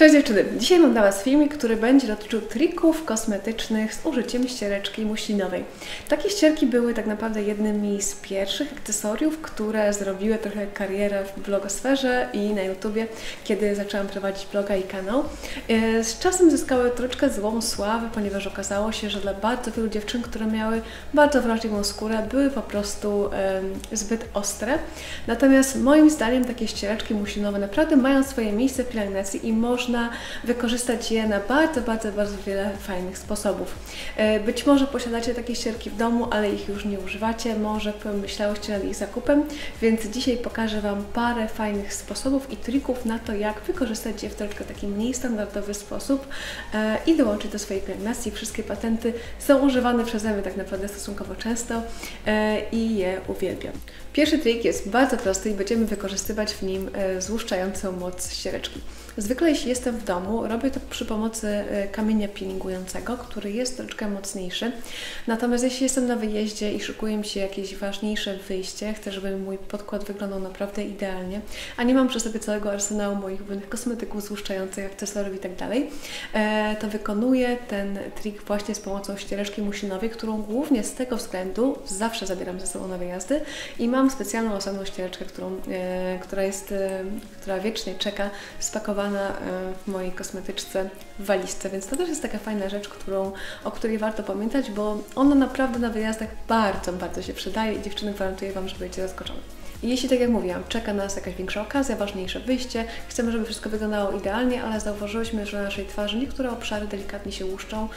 Cześć dziewczyny! Dzisiaj mam dla Was filmik, który będzie dotyczył trików kosmetycznych z użyciem ściereczki muślinowej. Takie ścierki były tak naprawdę jednymi z pierwszych akcesoriów, które zrobiły trochę karierę w blogosferze i na YouTubie, kiedy zaczęłam prowadzić bloga i kanał. Z czasem zyskały troszeczkę złą sławę, ponieważ okazało się, że dla bardzo wielu dziewczyn, które miały bardzo wrażliwą skórę, były po prostu zbyt ostre. Natomiast moim zdaniem takie ściereczki muślinowe naprawdę mają swoje miejsce w pielęgnacji i można wykorzystać je na bardzo wiele fajnych sposobów. Być może posiadacie takie ścierki w domu, ale ich już nie używacie, może pomyślałyście nad ich zakupem, więc dzisiaj pokażę Wam parę fajnych sposobów i trików na to, jak wykorzystać je w troszkę taki mniej standardowy sposób i dołączyć do swojej pielęgnacji. Wszystkie patenty są używane przeze mnie tak naprawdę stosunkowo często i je uwielbiam. Pierwszy trik jest bardzo prosty i będziemy wykorzystywać w nim złuszczającą moc ściereczki. Zwykle jeśli jestem w domu, robię to przy pomocy kamienia peelingującego, który jest troszeczkę mocniejszy. Natomiast jeśli jestem na wyjeździe i szykuje mi się jakieś ważniejsze wyjście, chcę, żeby mój podkład wyglądał naprawdę idealnie, a nie mam przy sobie całego arsenału moich różnych kosmetyków złuszczających, akcesoriów itd., to wykonuję ten trik właśnie z pomocą ściereczki muślinowej, którą głównie z tego względu zawsze zabieram ze sobą na wyjazdy i mam specjalną osobną ściereczkę, która wiecznie czeka spakowana w mojej kosmetyczce w walizce, więc to też jest taka fajna rzecz, o której warto pamiętać, bo ona naprawdę na wyjazdach bardzo się przydaje i dziewczyny, gwarantuję Wam, że będziecie zaskoczone. Jeśli, tak jak mówiłam, czeka nas jakaś większa okazja, ważniejsze wyjście, chcemy, żeby wszystko wyglądało idealnie, ale zauważyłyśmy, że na naszej twarzy niektóre obszary delikatnie się łuszczą,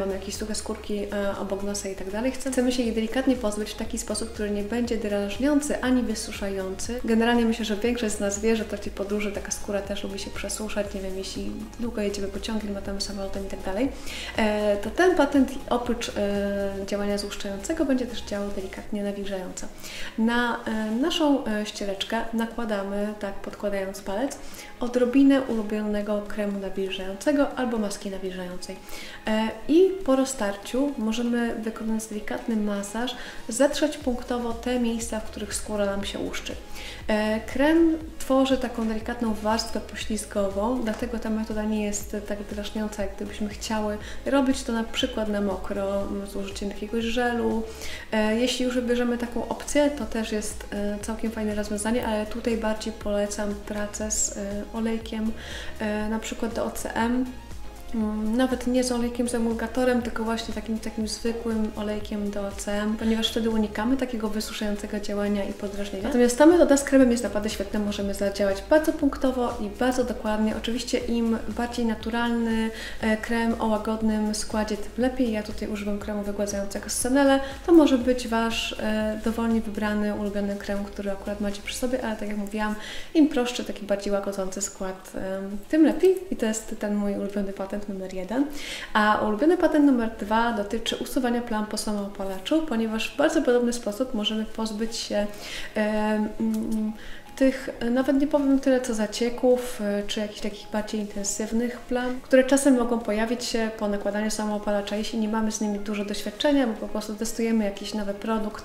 mamy jakieś suche skórki obok nosa i tak dalej. Chcemy się jej delikatnie pozbyć w taki sposób, który nie będzie drażniący ani wysuszający. Generalnie myślę, że większość z nas wie, że w trakcie podróży taka skóra też lubi się przesuszać, nie wiem, jeśli długo jedziemy pociągiem, latamy samolotem i tak dalej. To ten patent oprócz działania złuszczającego będzie też działał delikatnie nawilżająco. Na naszą ściereczkę nakładamy, tak podkładając palec, odrobinę ulubionego kremu nawilżającego albo maski nawilżającej. I po roztarciu możemy, wykonując delikatny masaż, zatrzeć punktowo te miejsca, w których skóra nam się łuszczy. Krem tworzy taką delikatną warstwę poślizgową, dlatego ta metoda nie jest tak drażniąca, jak gdybyśmy chciały robić to na przykład na mokro, z użyciem jakiegoś żelu. Jeśli już wybierzemy taką opcję, to też jest całkiem fajne rozwiązanie, ale tutaj bardziej polecam pracę z olejkiem, na przykład do OCM. Nawet nie z olejkiem z emulgatorem, tylko właśnie takim zwykłym olejkiem do OCM, ponieważ wtedy unikamy takiego wysuszającego działania i podrażnienia. Natomiast ta metoda z kremem jest naprawdę świetna, możemy zadziałać bardzo punktowo i bardzo dokładnie. Oczywiście im bardziej naturalny krem o łagodnym składzie, tym lepiej. Ja tutaj używam kremu wygładzającego z Scenelle. To może być Wasz dowolnie wybrany, ulubiony krem, który akurat macie przy sobie, ale tak jak mówiłam, im prostszy, taki bardziej łagodzący skład, tym lepiej. I to jest ten mój ulubiony patent numer 1, a ulubiony patent numer 2 dotyczy usuwania plam po samoopalaczu, ponieważ w bardzo podobny sposób możemy pozbyć się tych, nawet nie powiem tyle co zacieków, czy jakichś takich bardziej intensywnych plam, które czasem mogą pojawić się po nakładaniu samoopalacza, jeśli nie mamy z nimi dużo doświadczenia, bo po prostu testujemy jakiś nowy produkt.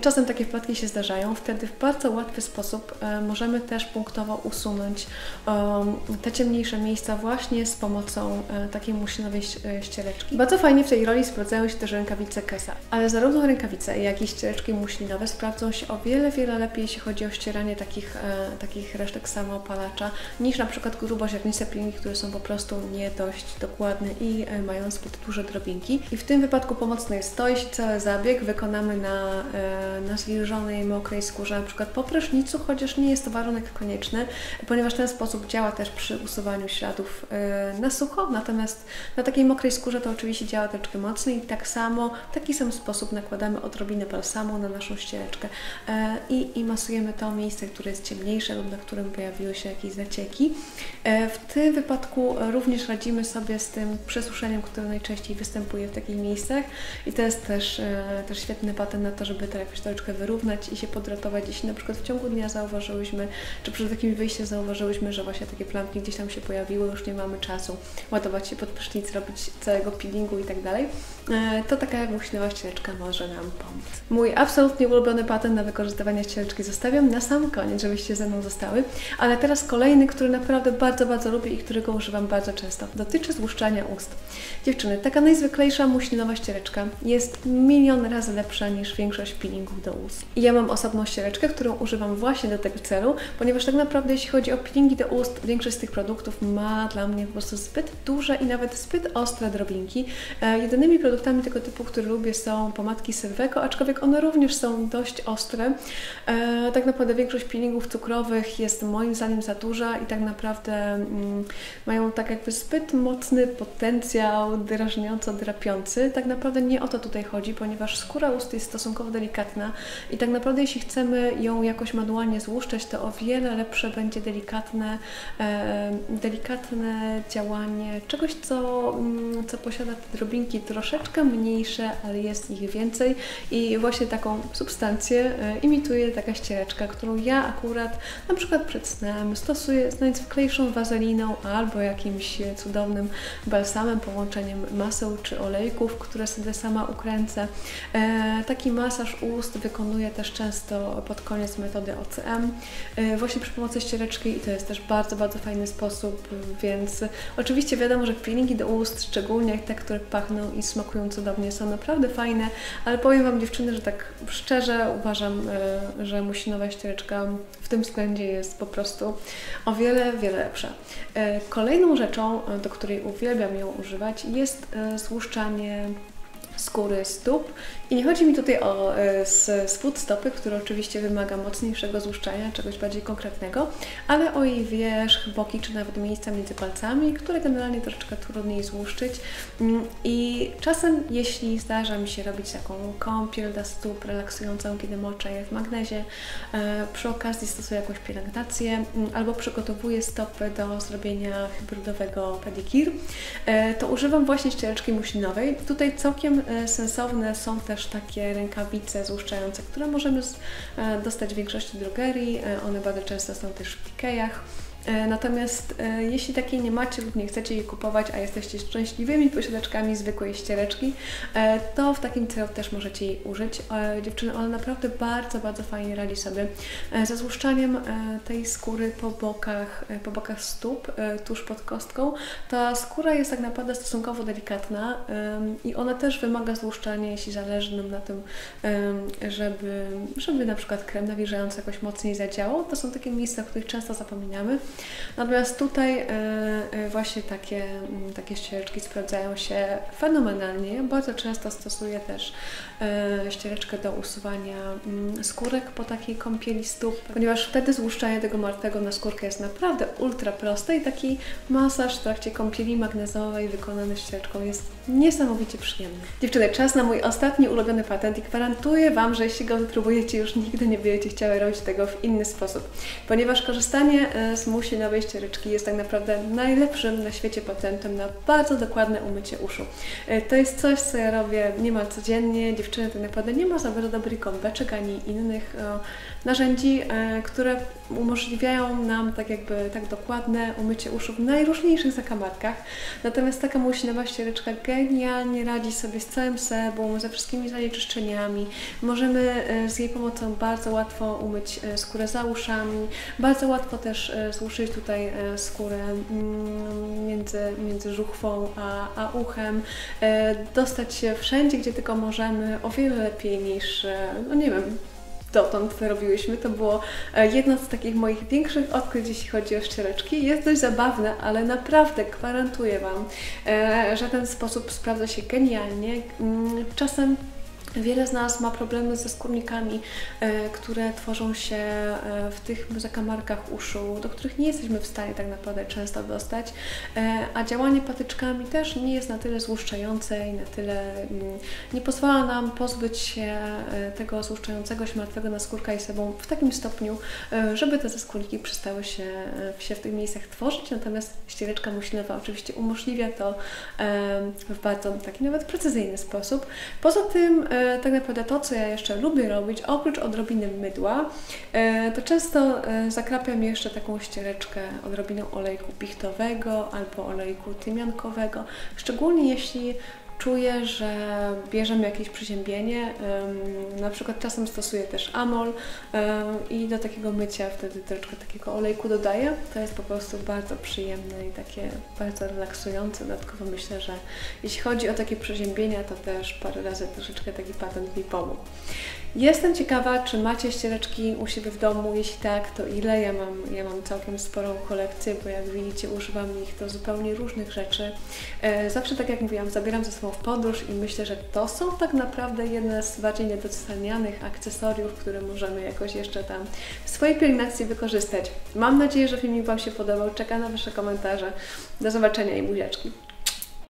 Czasem takie wpadki się zdarzają, wtedy w bardzo łatwy sposób możemy też punktowo usunąć te ciemniejsze miejsca właśnie z pomocą takiej muślinowej ściereczki. Bardzo fajnie w tej roli sprawdzają się też rękawice Kessa, ale zarówno rękawice, jak i ściereczki muślinowe sprawdzą się o wiele lepiej, jeśli chodzi o ścieranie takich resztek samoopalacza, niż na przykład gruboziarniste peelingi, które są po prostu nie dość dokładne i mają zbyt duże drobinki. I w tym wypadku pomocne jest to, jeśli cały zabieg wykonamy na zwilżonej, mokrej skórze, na przykład po prysznicu, chociaż nie jest to warunek konieczny, ponieważ ten sposób działa też przy usuwaniu śladów na sucho, natomiast na takiej mokrej skórze to oczywiście działa troszeczkę mocniej i tak samo, w taki sam sposób nakładamy odrobinę balsamu na naszą ściereczkę i masujemy to miejsce, które jest ciemniejsze lub na którym pojawiły się jakieś zacieki. W tym wypadku również radzimy sobie z tym przesuszeniem, które najczęściej występuje w takich miejscach i to jest też świetny patent na to, żeby to jakoś troszeczkę wyrównać i się podratować, jeśli na przykład w ciągu dnia zauważyłyśmy, czy przed takim wyjściem zauważyłyśmy, że właśnie takie plamki gdzieś tam się pojawiły, już nie mamy czasu ładować się pod prysznic, robić całego peelingu i tak dalej, to taka muślinowa ściereczka może nam pomóc. Mój absolutnie ulubiony patent na wykorzystywanie ściereczki zostawiam na sam koniec, żebyście ze mną zostały. Ale teraz kolejny, który naprawdę bardzo, bardzo lubię i którego używam bardzo często. Dotyczy złuszczania ust. Dziewczyny, taka najzwyklejsza muślinowa ściereczka jest milion razy lepsza niż większość peelingów do ust. I ja mam osobną ściereczkę, którą używam właśnie do tego celu, ponieważ tak naprawdę jeśli chodzi o peelingi do ust, większość z tych produktów ma dla mnie po prostu zbyt duże i nawet zbyt ostre drobinki. Jedynymi produktami tego typu, które lubię, są pomadki Sylveco, aczkolwiek one również są dość ostre. Tak naprawdę większość peelingów cukrowych jest moim zdaniem za duża i tak naprawdę mają tak jakby zbyt mocny potencjał drażniąco-drapiący. Tak naprawdę nie o to tutaj chodzi, ponieważ skóra ust jest stosunkowo delikatna i tak naprawdę jeśli chcemy ją jakoś manualnie złuszczać, to o wiele lepsze będzie delikatne działanie czegoś, co posiada te drobinki troszeczkę mniejsze, ale jest ich więcej i właśnie taką substancję imituje taka ściereczka, którą ja akurat na przykład przed snem stosuję z najzwyklejszą wazeliną albo jakimś cudownym balsamem, połączeniem maseł czy olejków, które sobie sama ukręcę. Taki masaż ust wykonuję też często pod koniec metody OCM właśnie przy pomocy ściereczki i to jest też bardzo, bardzo fajny sposób, więc oczywiście wiadomo, że peelingi do ust, szczególnie te, które pachną i smakują cudownie, są naprawdę fajne, ale powiem Wam dziewczyny, że tak szczerze uważam, że muślinowa ściereczka w tym względzie jest po prostu o wiele, wiele lepsza. Kolejną rzeczą, do której uwielbiam ją używać, jest złuszczanie skóry stóp. I nie chodzi mi tutaj o spód stopy, który oczywiście wymaga mocniejszego złuszczania, czegoś bardziej konkretnego, ale o jej wierzch, boki czy nawet miejsca między palcami, które generalnie troszeczkę trudniej złuszczyć. I czasem, jeśli zdarza mi się robić taką kąpiel dla stóp relaksującą, kiedy moczę je w magnezie, przy okazji stosuję jakąś pielęgnację albo przygotowuję stopy do zrobienia hybrydowego pedikir, to używam właśnie ściereczki muślinowej. Tutaj całkiem sensowne są też takie rękawice złuszczające, które możemy dostać w większości drogerii. One bardzo często są też w Ikea. Natomiast jeśli takiej nie macie lub nie chcecie jej kupować, a jesteście szczęśliwymi posiadaczkami zwykłej ściereczki, to w takim celu też możecie jej użyć. Dziewczyny, ona naprawdę bardzo, bardzo fajnie radzi sobie ze złuszczaniem tej skóry po bokach stóp, tuż pod kostką. Ta skóra jest tak naprawdę stosunkowo delikatna i ona też wymaga złuszczania, jeśli zależy nam na tym, żeby na przykład krem nawilżający jakoś mocniej zadziałał. To są takie miejsca, o których często zapominamy. Natomiast tutaj właśnie takie ściereczki sprawdzają się fenomenalnie. Bardzo często stosuję też ściereczkę do usuwania skórek po takiej kąpieli stóp, ponieważ wtedy złuszczanie tego martwego na skórkę jest naprawdę ultra proste i taki masaż w trakcie kąpieli magnezowej wykonany ściereczką jest niesamowicie przyjemny. Dziewczyny, czas na mój ostatni ulubiony patent i gwarantuję Wam, że jeśli go wypróbujecie, już nigdy nie będziecie chciały robić tego w inny sposób, ponieważ korzystanie z muślinowej ściereczki jest tak naprawdę najlepszym na świecie patentem na bardzo dokładne umycie uszu. To jest coś, co ja robię niemal codziennie. Dziewczyny, tak naprawdę nie ma za bardzo dobrych kąbeczek ani innych narzędzi, które umożliwiają nam tak jakby tak dokładne umycie uszu w najróżniejszych zakamarkach. Natomiast taka muślinowa ściereczka genialnie radzi sobie z całym sebum, ze wszystkimi zanieczyszczeniami. Możemy z jej pomocą bardzo łatwo umyć skórę za uszami, bardzo łatwo też złuszyć tutaj skórę między żuchwą a uchem, dostać się wszędzie, gdzie tylko możemy, o wiele lepiej niż, no nie wiem, dotąd robiłyśmy. To było jedno z takich moich większych odkryć, jeśli chodzi o ściereczki. Jest dość zabawne, ale naprawdę gwarantuję Wam, że ten sposób sprawdza się genialnie. Czasem wiele z nas ma problemy ze skórnikami, które tworzą się w tych zakamarkach uszu, do których nie jesteśmy w stanie tak naprawdę często dostać, a działanie patyczkami też nie jest na tyle złuszczające i na tyle nie pozwala nam pozbyć się tego złuszczającego się martwego na skórka i sobą w takim stopniu, żeby te skórniki przestały się w tych miejscach tworzyć. Natomiast ściereczka muślinowa oczywiście umożliwia to w bardzo taki nawet precyzyjny sposób. Poza tym tak naprawdę to, co ja jeszcze lubię robić, oprócz odrobiny mydła, to często zakrapiam jeszcze taką ściereczkę odrobiną olejku pichtowego albo olejku tymiankowego, szczególnie jeśli czuję, że bierzemy jakieś przeziębienie, na przykład czasem stosuję też amol i do takiego mycia wtedy troszeczkę takiego olejku dodaję. To jest po prostu bardzo przyjemne i takie bardzo relaksujące. Dodatkowo myślę, że jeśli chodzi o takie przeziębienia, to też parę razy troszeczkę taki patent mi pomógł. Jestem ciekawa, czy macie ściereczki u siebie w domu, jeśli tak, to ile? Ja mam całkiem sporą kolekcję, bo jak widzicie, używam ich do zupełnie różnych rzeczy. Zawsze, tak jak mówiłam, zabieram ze sobą w podróż i myślę, że to są tak naprawdę jedne z bardziej niedocenianych akcesoriów, które możemy jakoś jeszcze tam w swojej pielęgnacji wykorzystać. Mam nadzieję, że filmik Wam się podobał. Czekam na Wasze komentarze. Do zobaczenia i buziaczki.